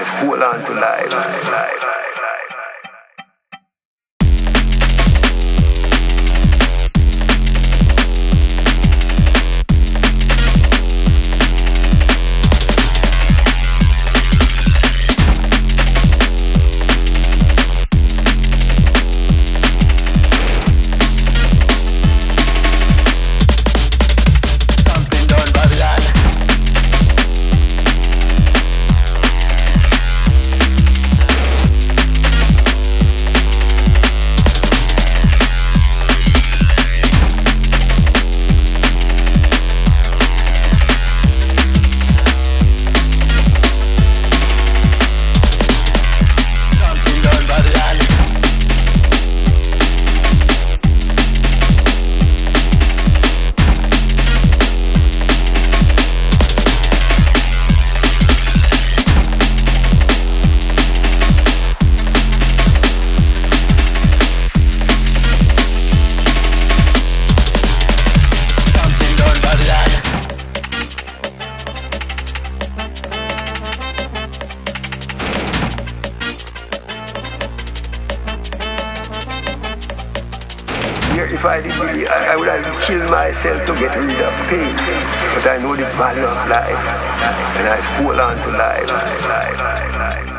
life, hold on to life. If I didn't, I would have killed myself to get rid of pain. But I know the value of life, and I hold on to life.